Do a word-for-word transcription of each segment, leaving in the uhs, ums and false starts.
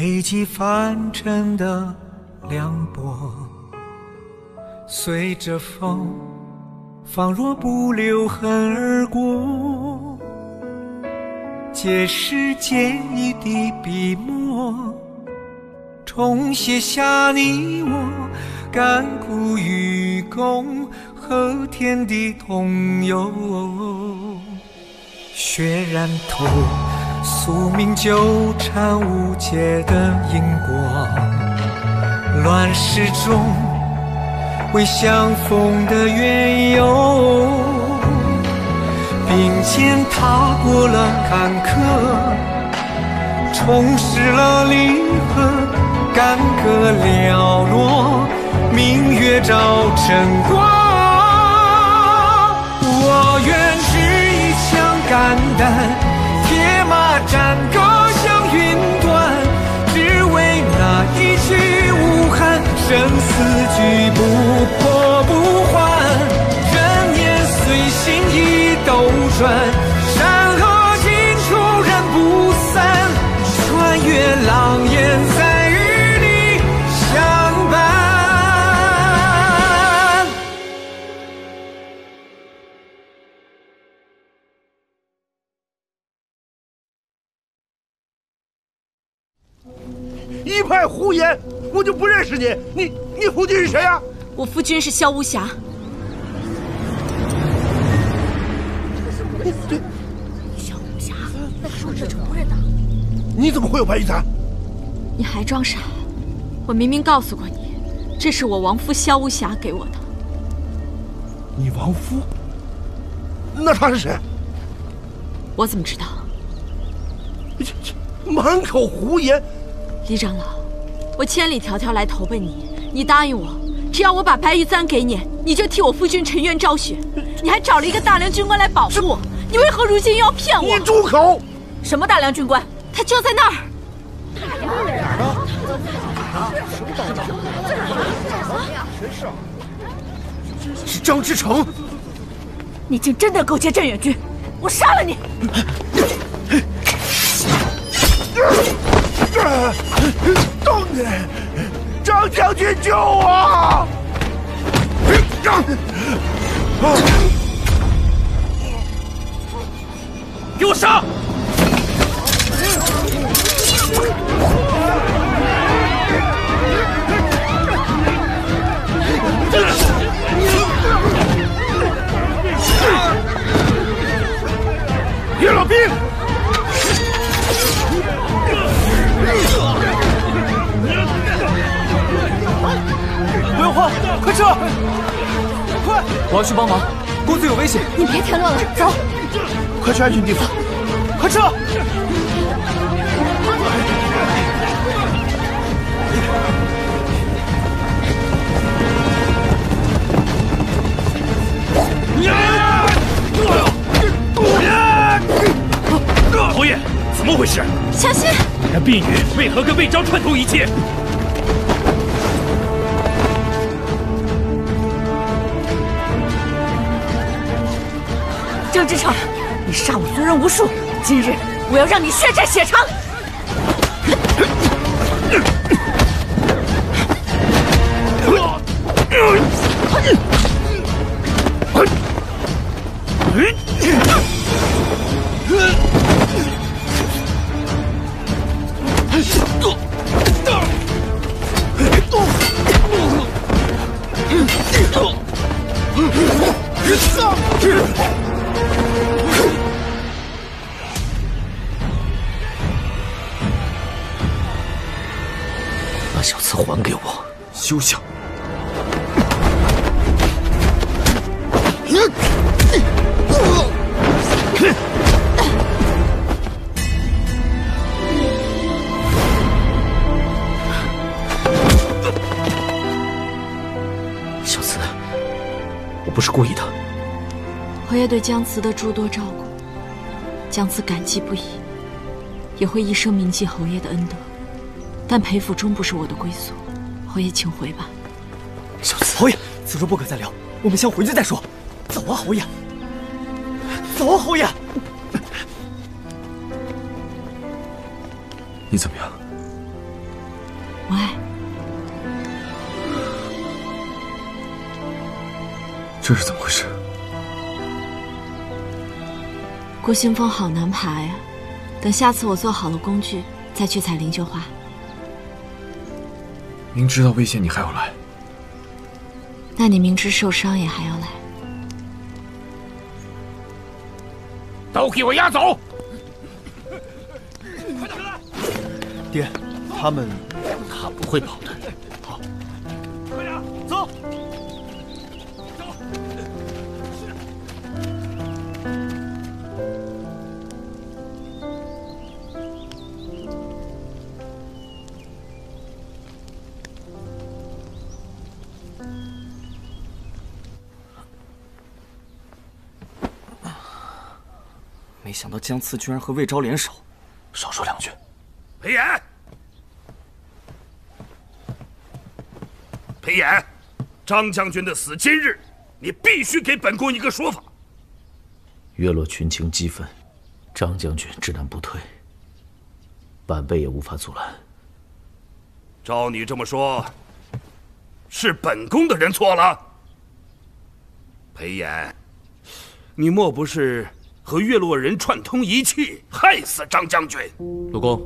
累积凡尘的凉薄，随着风，仿若不留痕而过。借时间一滴笔墨，重写下你我，甘苦与共，和天地同游。血染透宿命纠缠无解的因果，乱世中为相逢的缘由，并肩踏过了坎坷，重拾了离合，干戈寥落，明月照晨光。我愿执一腔肝胆，铁马展高向云端，只为那一句无憾，生死局不破不还。人年随心意斗转，山河尽处人不散，穿越狼烟再与你相伴。一派胡言！我就不认识你，你你夫君是谁啊？我夫君是萧无暇。萧无暇，那是我这仇人呢。你怎么会有白玉伞？你还装傻？我明明告诉过你，这是我亡夫萧无暇给我的。你亡夫？那他是谁？我怎么知道？这这满口胡言！李长老，我千里迢迢来投奔你，你答应我，只要我把白玉簪给你，你就替我夫君沉冤昭雪。你还找了一个大梁军官来保护我，你为何如今又要骗我？你住口！什么大梁军官？他就在那儿。大梁哪儿啊？什么大梁？谁是啊？是张之成。你竟真的勾结镇远军，我杀了你！动你！张将军救我！给我杀！岳老兵！不用慌，快撤！快！我要去帮忙，公子有危险。你别添乱了，走！快去安全地方！快撤！侯爷，怎么回事？小心！那婢女为何跟魏昭串通一气？张之成，你杀我族人无数，今日我要让你血债血偿！把小厮还给我，休想！小厮，我不是故意的。侯爷对姜慈的诸多照顾，姜慈感激不已，也会一生铭记侯爷的恩德。但裴府终不是我的归宿，侯爷请回吧。小厮，侯爷，此处不可再聊，我们先回去再说。走啊，侯爷！走啊，侯爷！你怎么样？这是怎么回事？顾兴风好难爬呀！等下次我做好了工具，再去采灵柩花。明知道危险，你还要来？那你明知受伤也还要来？都给我押走！快点来！爹，他们他不会跑的。好，快点走！ 没想到江次居然和魏昭联手，少说两句。裴衍，裴衍，张将军的死，今日你必须给本宫一个说法。月落群情激愤，张将军知难不退，晚辈也无法阻拦。照你这么说，是本宫的人错了。裴衍，你莫不是？ 和月落人串通一气，害死张将军。鲁公，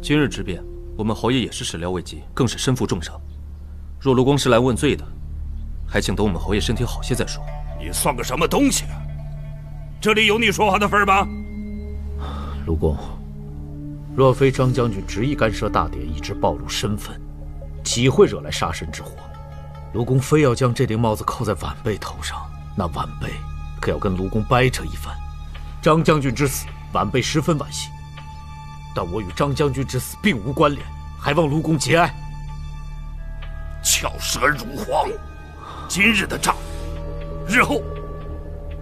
今日之变，我们侯爷也是始料未及，更是身负重伤。若卢公是来问罪的，还请等我们侯爷身体好些再说。你算个什么东西啊？这里有你说话的份吗？卢公，若非张将军执意干涉大典，以致暴露身份，岂会惹来杀身之祸？卢公非要将这顶帽子扣在晚辈头上，那晚辈…… 可要跟卢公掰扯一番。张将军之死，晚辈十分惋惜，但我与张将军之死并无关联，还望卢公节哀。巧舌如簧，今日的账，日后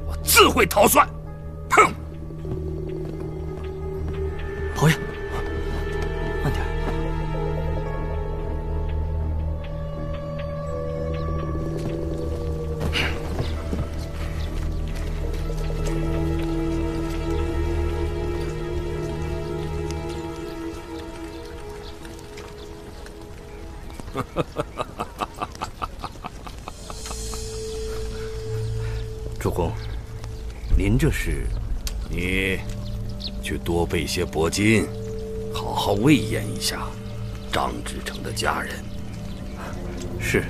我自会讨算。哼！侯爷，慢点。主公，您这是？你去多备些帛金，好好慰藉一下张志成的家人。是。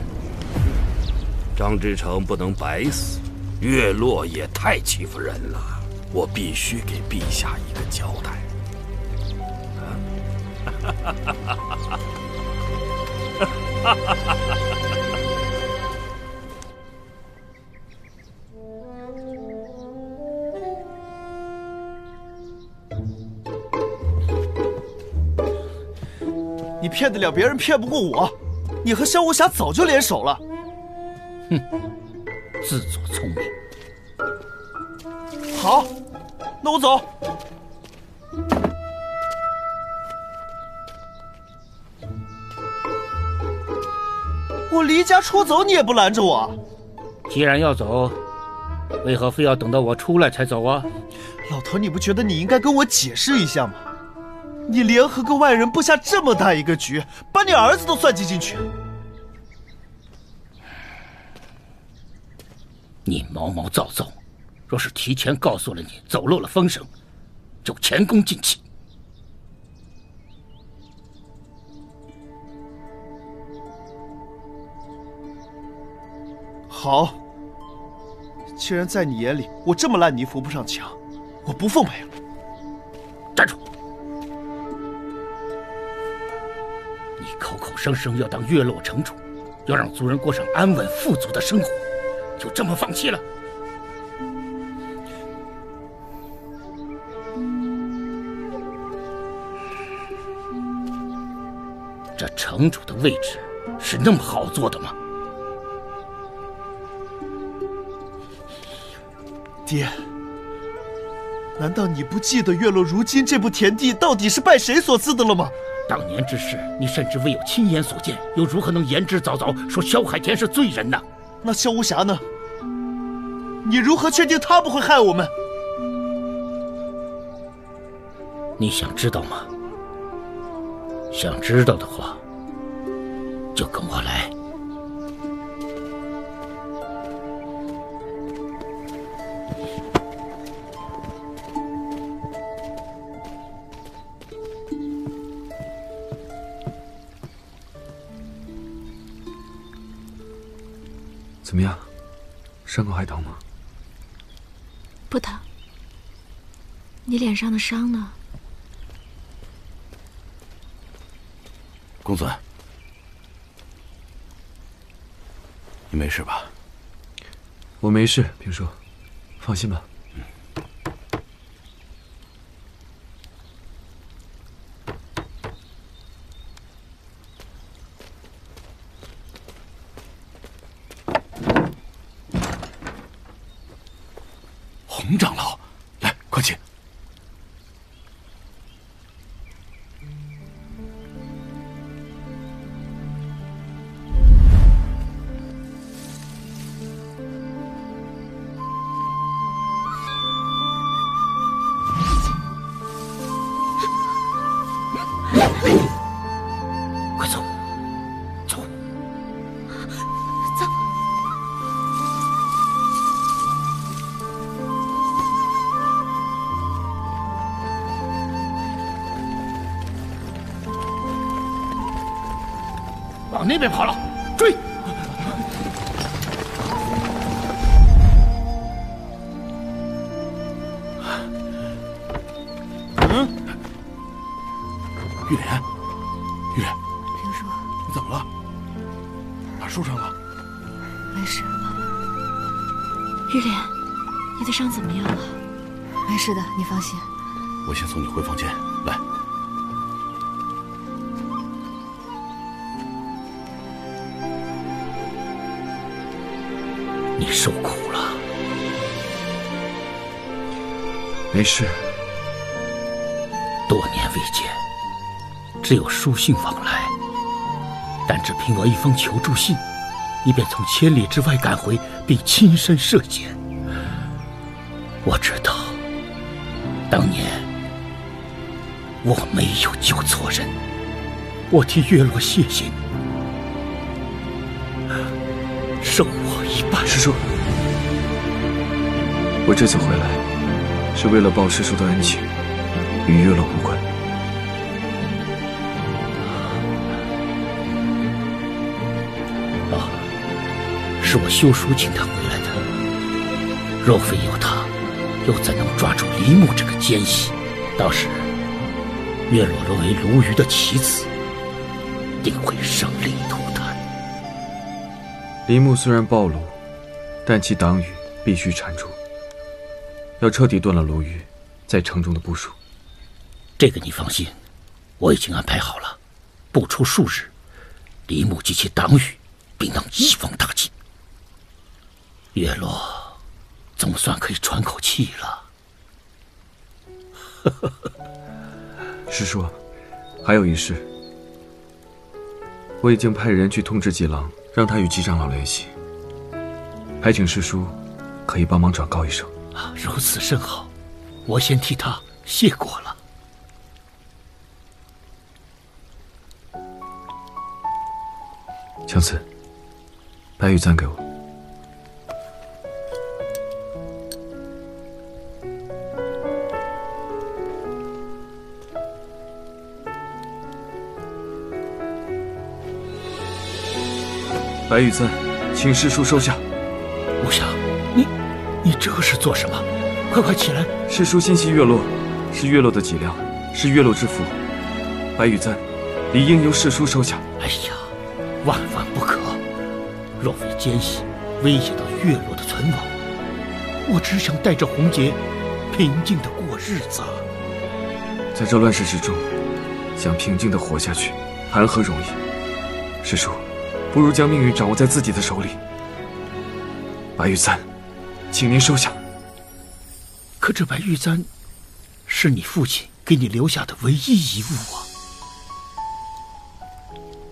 张志成不能白死，月落也太欺负人了，我必须给陛下一个交代。啊哈哈哈哈你骗得了别人，骗不过我。你和萧无暇早就联手了。哼，自作聪明。好，那我走。 我离家出走，你也不拦着我。既然要走，为何非要等到我出来才走啊？老头，你不觉得你应该跟我解释一下吗？你联合个外人布下这么大一个局，把你儿子都算计进去。你毛毛躁躁，若是提前告诉了你，走漏了风声，就前功尽弃。 好，既然在你眼里我这么烂泥扶不上墙，我不奉陪了。站住！你口口声声要当月落城主，要让族人过上安稳富足的生活，就这么放弃了？这城主的位置是那么好做的吗？ 爹，难道你不记得月落如今这步田地到底是拜谁所赐的了吗？当年之事，你甚至未有亲眼所见，又如何能言之凿凿说萧海田是罪人呢？那萧无暇呢？你如何确定他不会害我们？你想知道吗？想知道的话，就跟我来。怎么样？伤口还疼吗？不疼。你脸上的伤呢？公子，你没事吧？我没事，评叔，放心吧。 洪长老，来，快请。快走，走，走。 往那边跑了，追！嗯，玉莲，玉莲，评叔，你怎么了？哪受伤了？没事。玉莲，你的伤怎么样了？没事的，你放心。我先送你回房间，来。 你受苦了，没事。多年未见，只有书信往来。但只凭我一封求助信，你便从千里之外赶回，并亲身射箭。我知道，当年我没有救错人，我替月落谢谢你。 受我一拜，师叔。我这次回来是为了报师叔的恩情，与月落无关。啊，是我休书请他回来的。若非有他，又怎能抓住黎牧这个奸细？到时，月落沦为鲈鱼的棋子，定会生灵涂炭。 黎牧虽然暴露，但其党羽必须铲除。要彻底断了鲈鱼在城中的部署，这个你放心，我已经安排好了。不出数日，黎牧及其党羽必能一网打尽。月落总算可以喘口气了。师叔，还有一事，我已经派人去通知吉郎。 让他与吉长老联系，还请师叔可以帮忙转告一声。啊，如此甚好，我先替他谢过了。强子，把雨簪给我。白玉簪，请师叔收下。无暇，你，你这是做什么？快快起来！师叔心系月落，是月落的脊梁，是月落之福。白玉簪，理应由师叔收下。哎呀，万万不可！若非奸细威胁到月落的存亡，我只想带着红杰平静的过日子。在这乱世之中，想平静的活下去，谈何容易？师叔。 不如将命运掌握在自己的手里。白玉簪，请您收下。可这白玉簪，是你父亲给你留下的唯一遗物啊！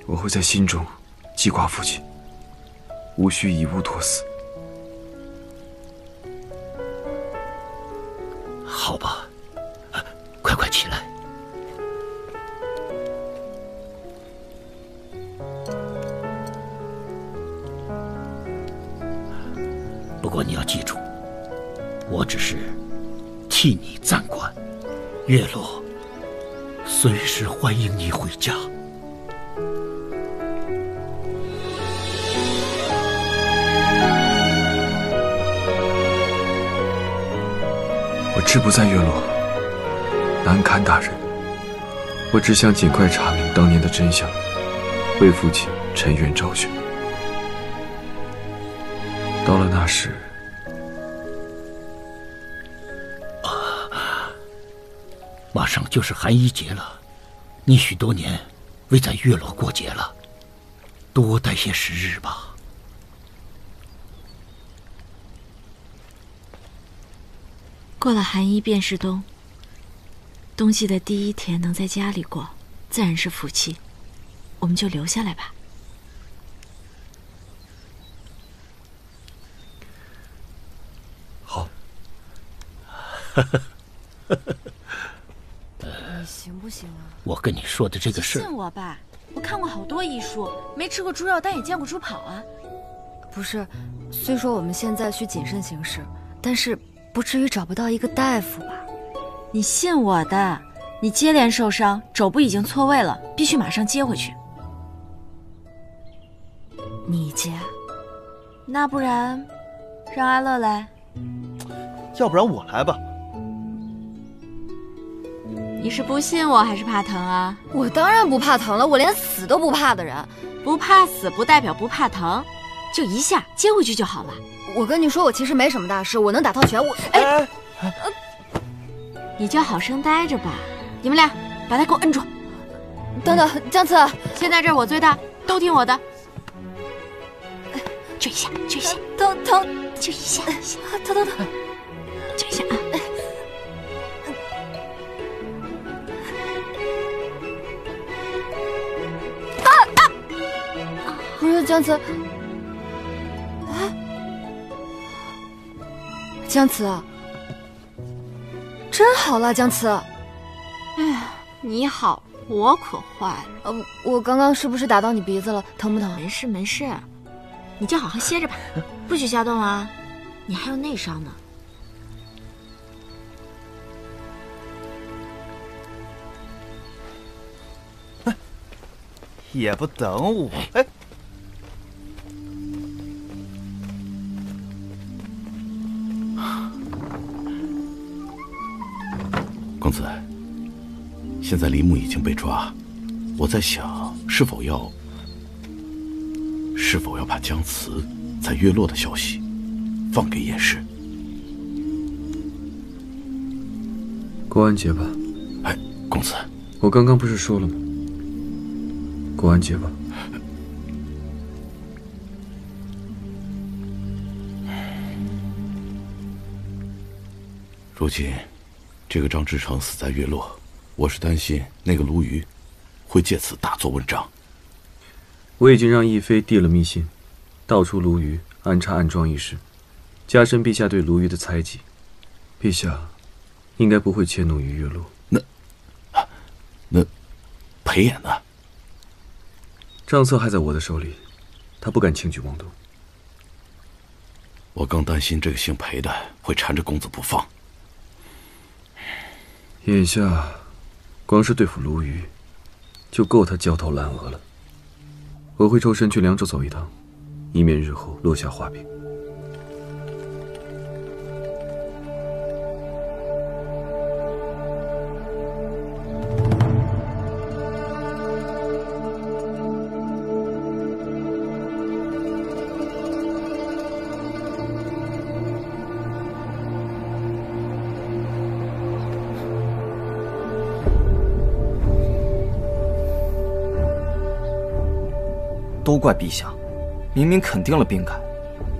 我会在心中记挂父亲，无需以物托死。好吧，啊，快快起来。 不过你要记住，我只是替你暂管。月落，随时欢迎你回家。志不在月落，难堪大人。我只想尽快查明当年的真相，为父亲沉冤昭雪。到了那时，啊，马上就是寒衣节了，你许多年未在月落过节了，多待些时日吧。 过了寒衣便是冬。冬季的第一天能在家里过，自然是福气，我们就留下来吧。好。你行不行啊？我跟你说的这个事，信我吧。我看过好多医书，没吃过猪药，但也见过猪跑啊。不是，虽说我们现在需谨慎行事，但是。 不至于找不到一个大夫吧？你信我的，你接连受伤，肘部已经错位了，必须马上接回去。你接？那不然，让阿乐来。要不然我来吧。你是不信我还是怕疼啊？我当然不怕疼了，我连死都不怕的人。不怕死不代表不怕疼，就一下接回去就好了。 我跟你说，我其实没什么大事，我能打套拳。我哎，你就好生待着吧。你们俩把他给我摁住。等等，江慈，现在这儿我最大，都听我的。这一下，这一下，疼疼，就一下，疼疼疼，这一下啊。啊啊！不是江慈。 江慈，真好啦，江慈。哎呀，你好，我可坏了。呃，我刚刚是不是打到你鼻子了？疼不疼？没事没事，你就好好歇着吧，不许瞎动啊！你还有内伤呢。也不等我，哎。 公子，现在黎牧已经被抓，我在想是否要是否要把江慈在月落的消息放给叶氏。过安节吧。哎，公子，我刚刚不是说了吗？过安节吧。如今。 这个张志成死在月落，我是担心那个鲈鱼会借此大做文章。我已经让逸飞递了密信，道出鲈鱼安插暗桩一事，加深陛下对鲈鱼的猜忌。陛下应该不会迁怒于月落。那那裴衍呢？账册还在我的手里，他不敢轻举妄动。我更担心这个姓裴的会缠着公子不放。 眼下，光是对付鲈鱼，就够他焦头烂额了。我会抽身去凉州走一趟，以免日后落下画饼。都怪陛下，明明肯定了兵改，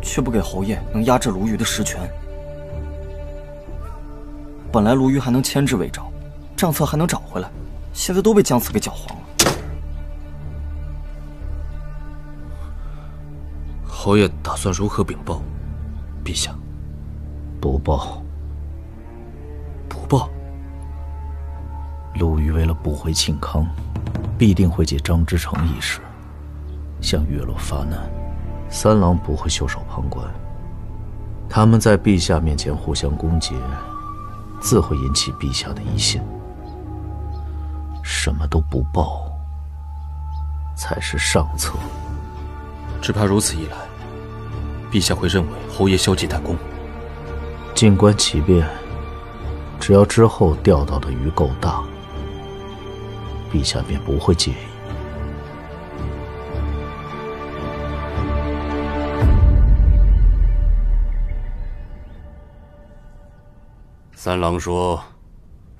却不给侯爷能压制鲈鱼的实权。本来鲈鱼还能牵制魏昭，账册还能找回来，现在都被姜子给搅黄了。侯爷打算如何禀报？陛下，不报。不报。鲈鱼为了补回庆康，必定会借张之成一事。 向月落发难，三郎不会袖手旁观。他们在陛下面前互相攻讦，自会引起陛下的疑心。什么都不报，才是上策。只怕如此一来，陛下会认为侯爷消极怠工。静观其变，只要之后钓到的鱼够大，陛下便不会介意。 三郎说：“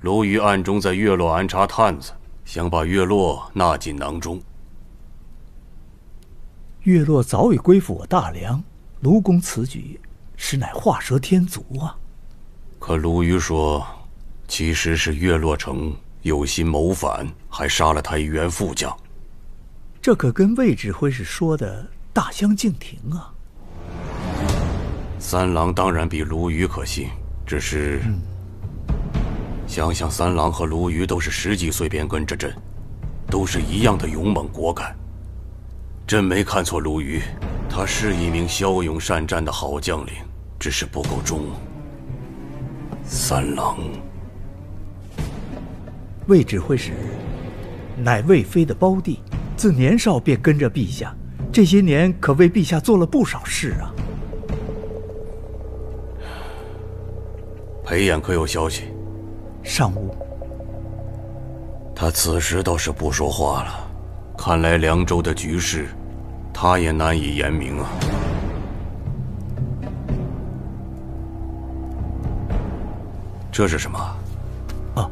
卢鱼暗中在月落安插探子，想把月落纳进囊中。月落早已归附我大梁，卢公此举，实乃画蛇添足啊！”可卢鱼说：“其实是月落城有心谋反，还杀了他一员副将。”这可跟魏指挥使说的大相径庭啊！三郎当然比卢鱼可信，只是……嗯 想想三郎和卢鱼都是十几岁便跟着朕，都是一样的勇猛果敢。朕没看错卢鱼，他是一名骁勇善战的好将领，只是不够忠。三郎，魏指挥使乃魏妃的胞弟，自年少便跟着陛下，这些年可为陛下做了不少事啊。裴衍可有消息？ 上午，他此时倒是不说话了。看来凉州的局势，他也难以言明啊。这是什么？啊，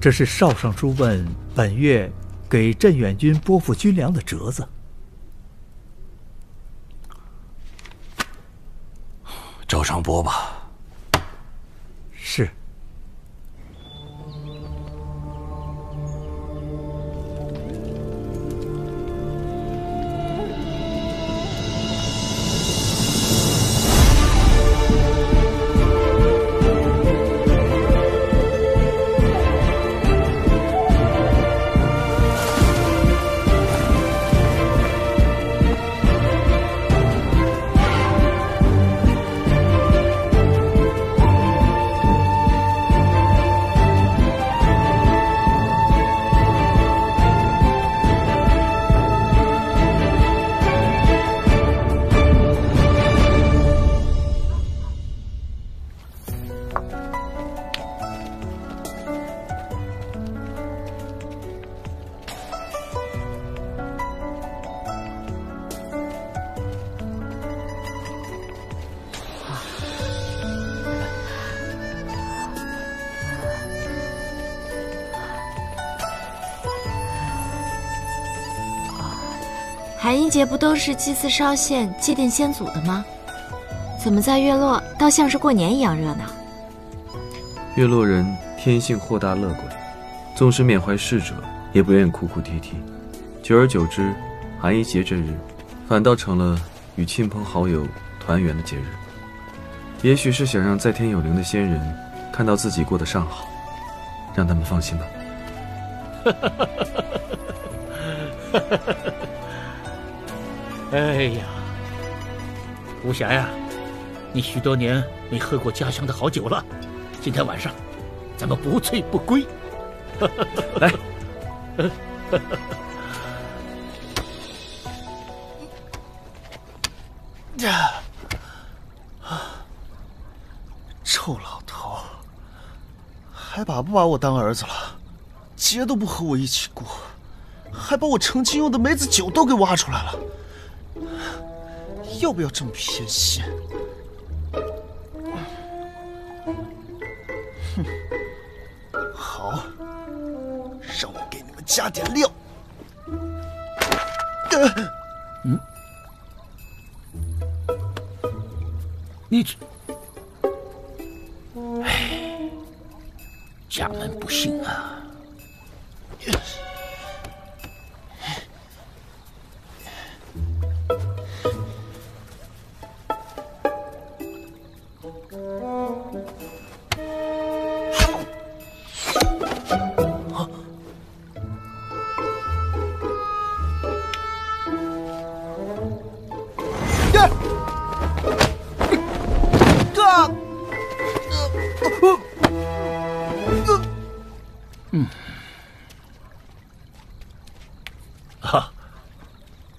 这是少尚书问本月给镇远军拨付军粮的折子。照常拨吧。是。 寒衣节不都是祭祀烧献、祭奠先祖的吗？怎么在月落倒像是过年一样热闹？月落人天性豁达乐观，纵使缅怀逝者，也不愿哭哭啼啼。久而久之，寒衣节这日反倒成了与亲朋好友团圆的节日。也许是想让在天有灵的先人看到自己过得尚好，让他们放心吧。哈哈哈哈哈！哈哈。 哎呀，无暇呀，你许多年没喝过家乡的好酒了，今天晚上，咱们不醉不归。来，臭老头，还把不把我当儿子了？节都不和我一起过，还把我成亲用的梅子酒都给挖出来了。 要不要这么偏心？哼，好，让我给你们加点料。嗯，你这，哎，家门不幸啊！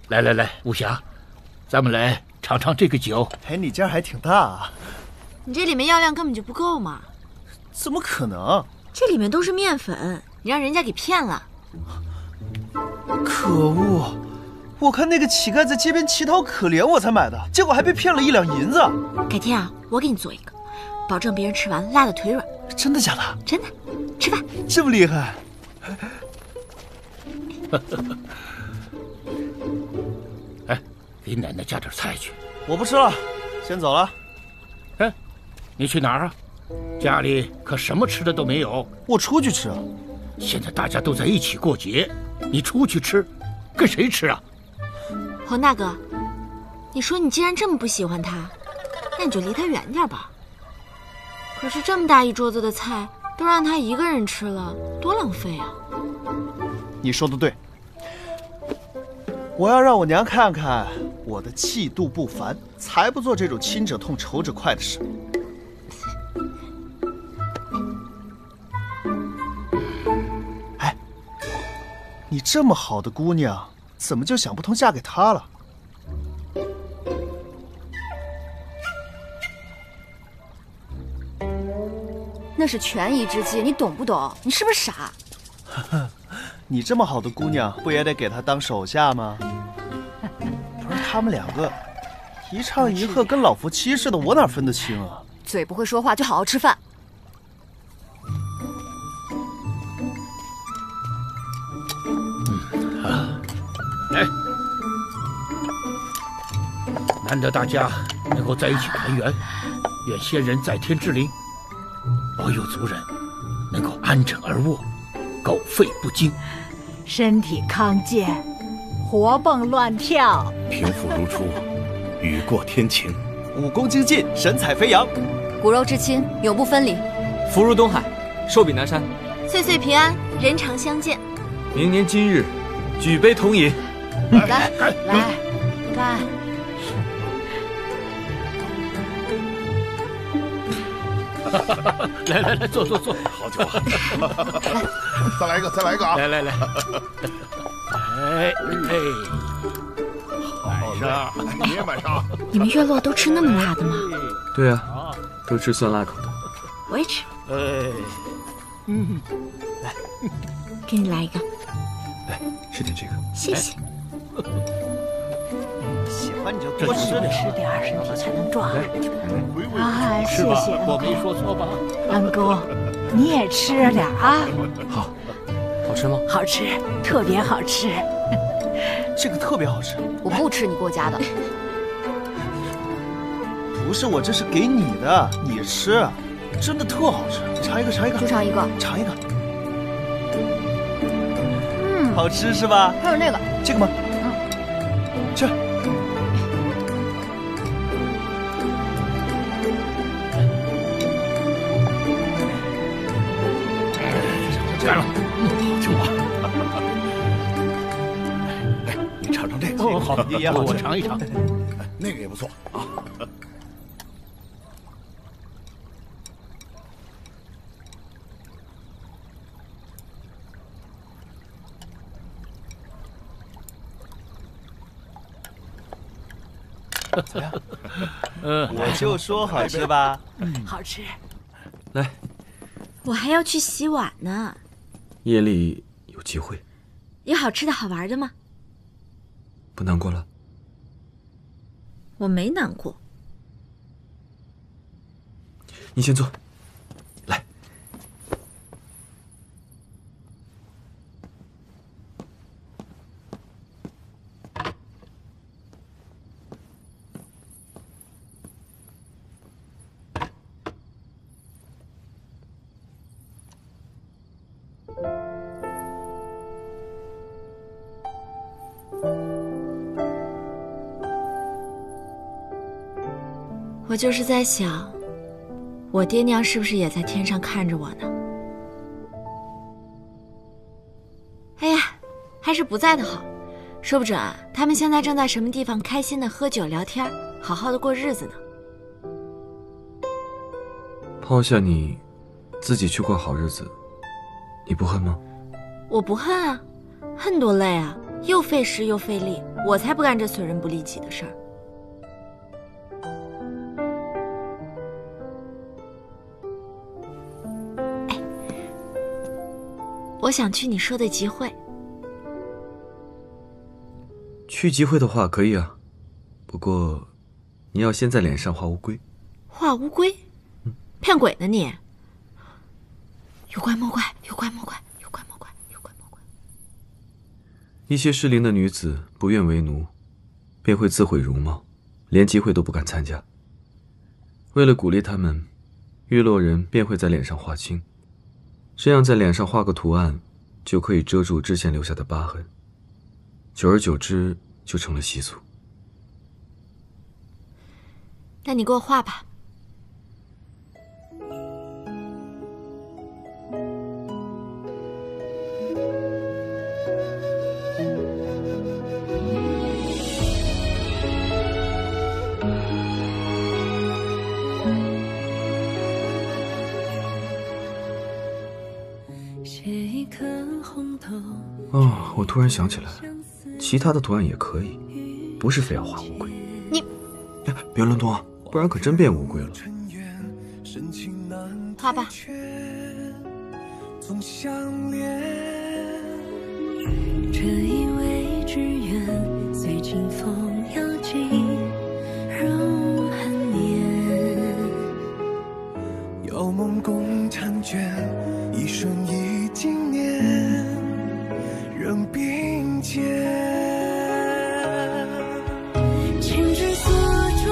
来来来，武侠，咱们来尝尝这个酒。哎，你家还挺大啊！你这里面药量根本就不够嘛！怎么可能？这里面都是面粉，你让人家给骗了。可恶！我看那个乞丐在街边乞讨可怜，我才买的，结果还被骗了一两银子。改天啊，我给你做一个，保证别人吃完辣得腿软。真的假的？真的，吃饭。这么厉害？哎，给奶奶加点菜去。我不吃了，先走了。哎，你去哪儿啊？家里可什么吃的都没有。我出去吃啊。现在大家都在一起过节，你出去吃，跟谁吃啊？侯大哥，你说你既然这么不喜欢他，那你就离他远点吧。可是这么大一桌子的菜都让他一个人吃了，多浪费啊！你说的对，我要让我娘看看我的气度不凡，才不做这种亲者痛、仇者快的事。哎，你这么好的姑娘，怎么就想不通嫁给他了？ 那是权宜之计，你懂不懂？你是不是傻？你这么好的姑娘，不也得给她当手下吗？不是他们两个，一唱一和，跟老夫妻似的，我哪分得清啊？嘴不会说话，就好好吃饭。嗯啊，哎，难得大家能够在一起团圆，愿仙人在天之灵。 保佑族人能够安枕而卧，苟废不惊，身体康健，活蹦乱跳，平复如初，雨过天晴，武功精进，神采飞扬，骨肉至亲，永不分离，福如东海，寿比南山，岁岁平安，人常相见。明年今日，举杯同饮。来来来，干！来来来，坐坐坐，好酒啊！来，再来一个，再来一个啊！来来来，哎哎，好的，你也买上。你们月落都吃那么辣的吗？对啊，都吃酸辣口的。我也吃。哎，嗯，来，给你来一个。来，吃点这个。谢谢。喜欢你就多吃点，吃点身体才能壮。啊，谢谢，我没说错吧？恩公，你也吃点啊。好，好吃吗？好吃，特别好吃。这个特别好吃。我不吃你给我加的。不是我，这是给你的，你吃，真的特好吃。尝一个，尝一个，就尝一个，尝一个。嗯，好吃是吧？还有那个，这个吗？嗯，吃。 干了，就我。来，你尝尝这个。哦，好，爷爷，我尝一尝。那个也不错啊。怎么样？嗯，我就说好吃吧。嗯，好吃。来，我还要去洗碗呢。 夜里有集会，有好吃的好玩的吗？不难过了？我没难过。你先坐，来。我就是在想，我爹娘是不是也在天上看着我呢？哎呀，还是不在的好，说不准啊，他们现在正在什么地方开心的喝酒聊天，好好的过日子呢。抛下你，自己去过好日子，你不恨吗？我不恨啊，恨多累啊，又费时又费力，我才不干这损人不利己的事儿。我想去你说的集会。去集会的话可以啊，不过你要先在脸上画乌龟。画乌龟？嗯、骗鬼呢你！有怪莫怪，有怪莫怪，有怪莫怪，有怪莫怪。一些适龄的女子不愿为奴，便会自毁容貌，连集会都不敢参加。为了鼓励她们，日落人便会在脸上画青。 这样在脸上画个图案，就可以遮住之前留下的疤痕。久而久之，就成了习俗。那你给我画吧。哦，我突然想起来，其他的图案也可以，不是非要画乌龟。你，哎，别乱动啊，不然可真变乌龟了。画吧。这一位之缘，随清风摇尽，如寒年。邀梦共婵娟，一瞬一经年。 仍并肩，情之所钟，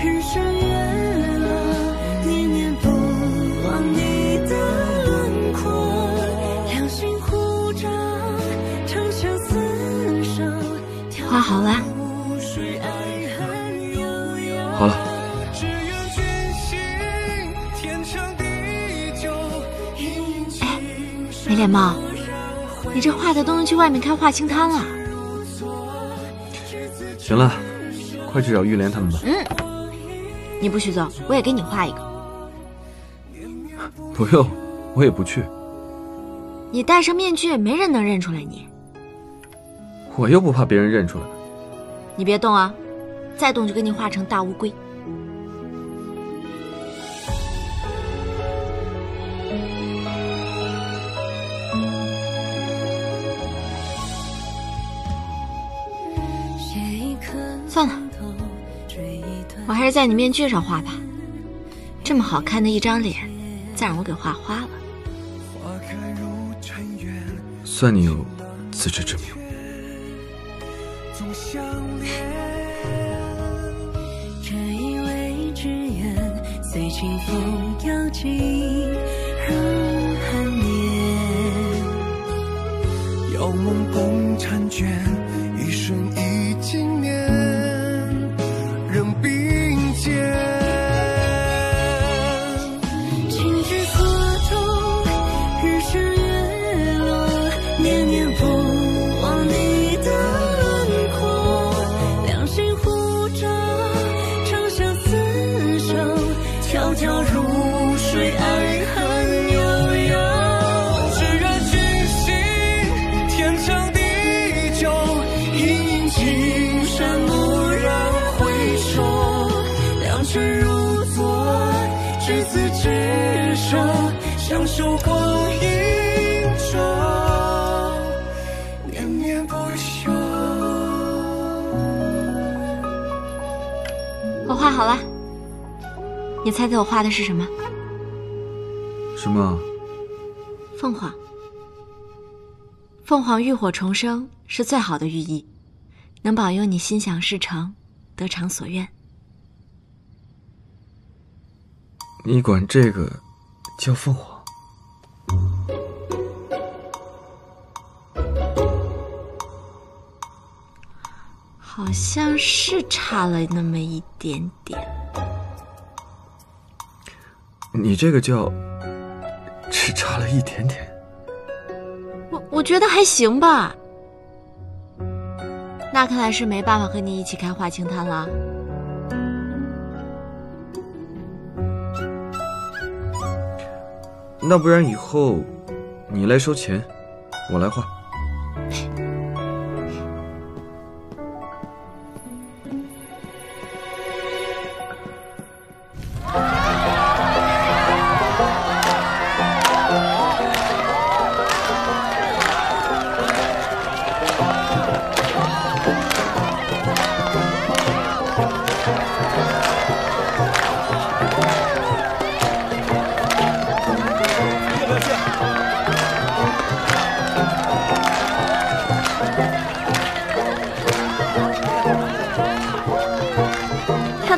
日升月落，念念不忘你的轮廓。两心互照，长相厮守。画好了。好了。哎，没脸猫。 你这画的都能去外面开画青摊了。行了，快去找玉莲他们吧。嗯，你不许走，我也给你画一个。不用，我也不去。你戴上面具，没人能认出来你。我又不怕别人认出来。你别动啊，再动就给你画成大乌龟。 算了，我还是在你面具上画吧。这么好看的一张脸，再让我给画花了，算你有自知之明。这一位之缘，随清风摇尽，如寒年。邀梦共婵娟，一瞬一经年。 仍并肩，情之所钟，日升月落，念念不忘你的轮廓。两心互照，长相厮守，迢迢如水，爱恨悠悠。只愿君心天长地久，隐隐青山不染。 良辰如昨，执子之手，相守光阴中，念念不休。我画好了，你猜猜我画的是什么？什么？凤凰。凤凰浴火重生是最好的寓意，能保佑你心想事成。 得偿所愿。你管这个叫凤凰？好像是差了那么一点点。你这个叫只差了一点点。我我觉得还行吧。 那看来是没办法和你一起开画青摊了。那不然以后你来收钱，我来画。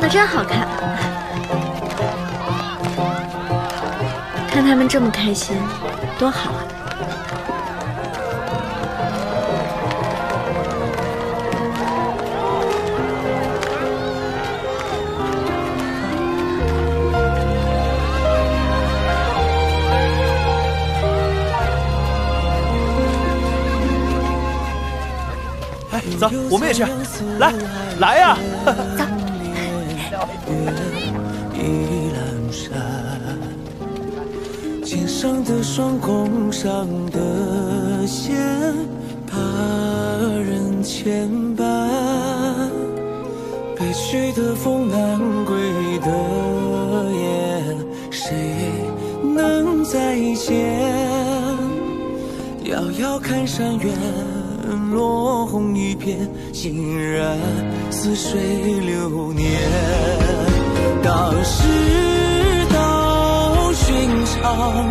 得真好看。看他们这么开心，多好啊！哎，走，我们也去，来，来呀！走。 肩上的霜，弓上的线，怕人牵绊。北去的风，南归的雁，谁能再见？遥遥看山远，落红一片，竟然似水流年。当时。 寻常，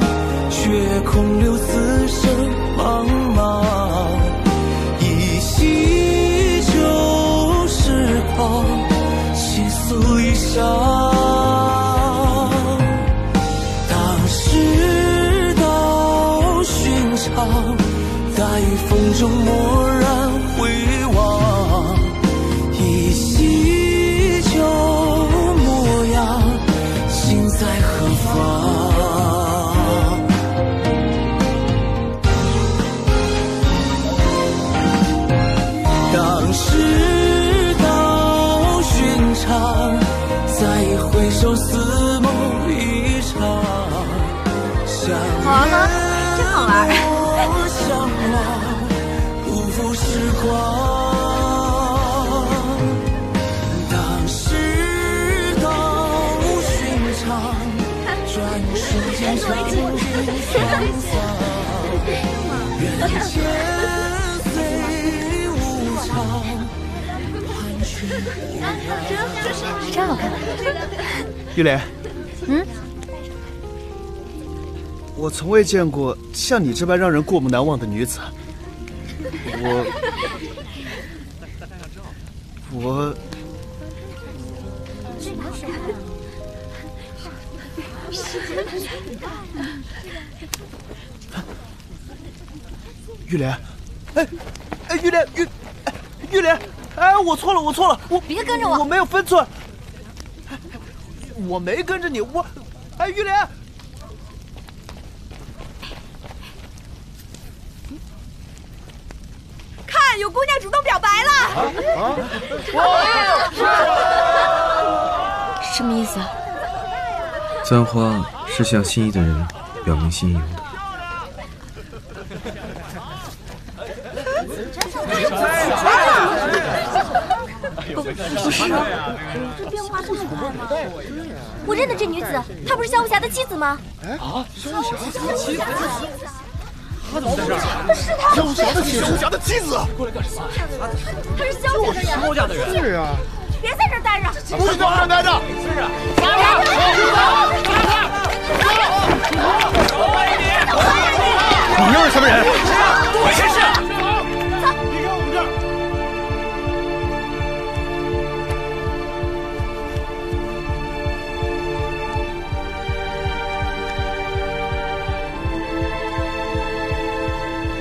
却空留此生茫茫。一夕旧时光，倾诉一晌。当世道寻常，大雨风中蓦然回望。一夕旧模样，心在何方？ 世道寻常，再一回首，似梦一场。好玩吗？真好玩！当世道寻常，转瞬间愁云散。缘浅。 真好看，玉莲。嗯，我从未见过像你这般让人过目难忘的女子。我，我，玉莲，哎，哎，玉莲，玉，玉莲。 哎，我错了，我错了，我别跟着我，我没有分寸，我没跟着你，我，哎，玉莲，看，有姑娘主动表白了，啊啊、什么意思啊？簪花是向心仪的人表明心意的。 不是，这变化这么快吗？我认得这女子，她不是萧无暇的妻子吗？啊，萧无暇的妻子，她怎么在这儿？是她，萧无暇的妻子，萧无暇的妻子，过来干什么？她是萧家的人，萧家的人是啊，别在这儿待着，不许在这儿待着，是啊，杀他，杀他，走，走，快一点，你又是什么人？我谁是？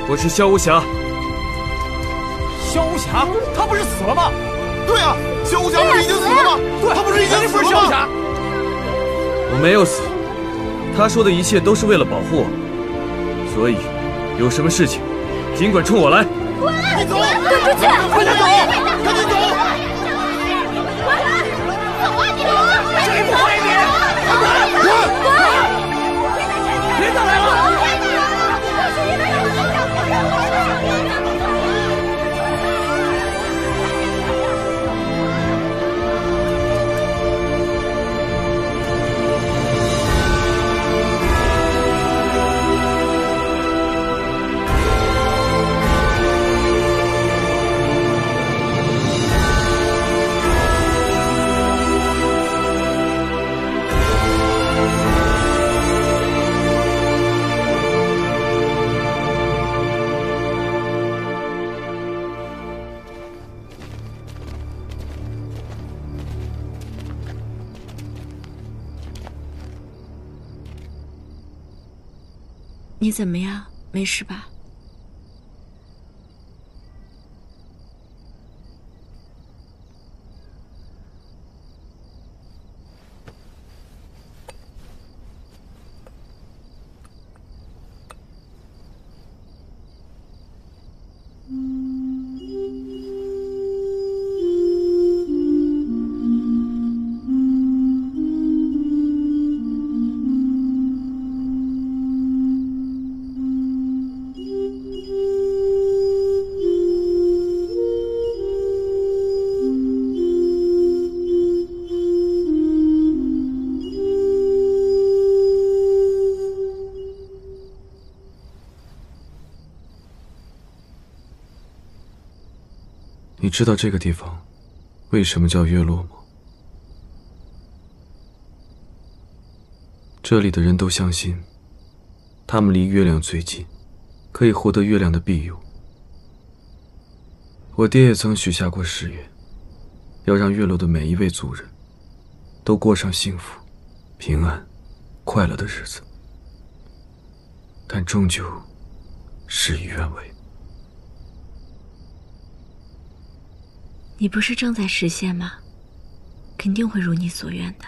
我是萧无暇。萧无暇，他不是死了吗？对啊，萧无暇不是已经死了吗？对，他不是已经死了吗？我没有死，他说的一切都是为了保护我，所以有什么事情尽管冲我来。滚！你走！滚出去！快点走！快点走！滚！走啊你！这一步快一点！滚！滚！别再来了！你怎么样？没事吧？你知道这个地方为什么叫月落吗？这里的人都相信，他们离月亮最近，可以获得月亮的庇佑。我爹也曾许下过誓言，要让月落的每一位族人都过上幸福、平安、快乐的日子，但终究事与愿违。 你不是正在实现吗？肯定会如你所愿的。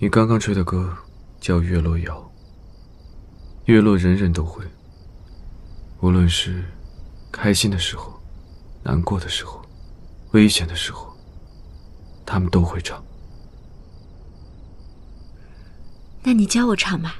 你刚刚吹的歌叫《月落谣》，月落人人都会，无论是开心的时候、难过的时候、危险的时候，他们都会唱。那你教我唱吧。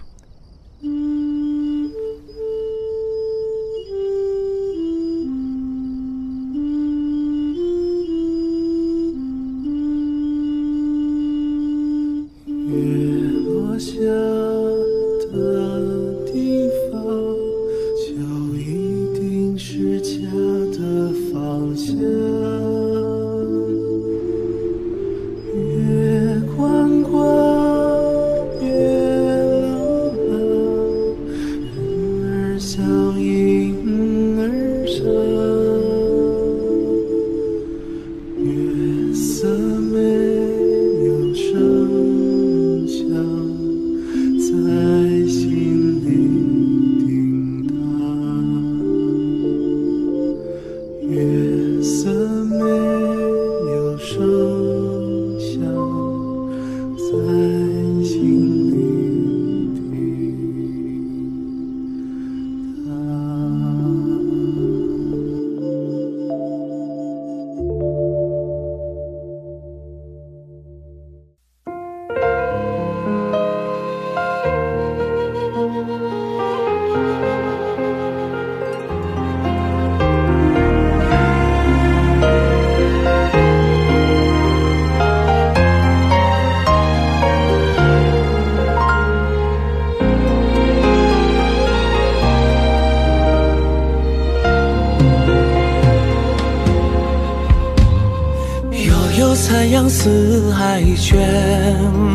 四海眷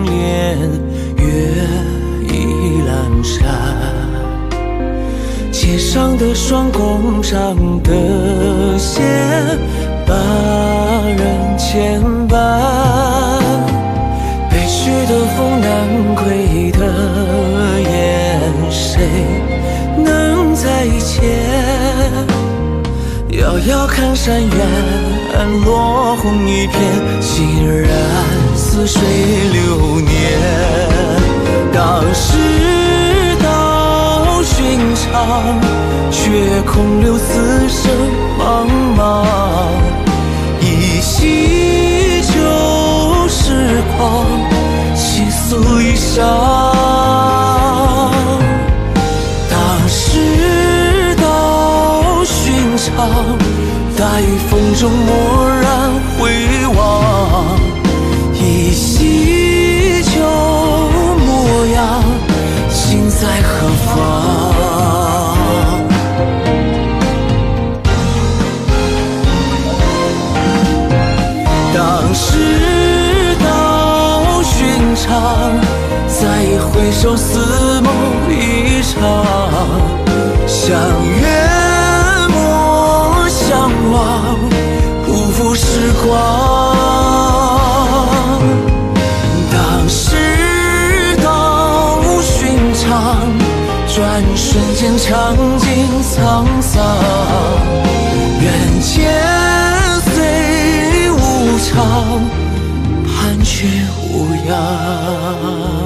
恋，月依阑珊。街上的霜，弓上的线，把人牵绊。北去的风，南归的雁，谁能再见？ 遥遥看山远，落红一片，欣然似水流年。当世道寻常，却空留此生茫茫。一夕旧时光，细诉一晌。当世。 大雨风中蓦然回望，依稀旧模样，心在何方？当世道寻常，再一回首，似梦一场，相约。 不负时光，当时。曾经沧桑，愿千岁无常，盼去无恙。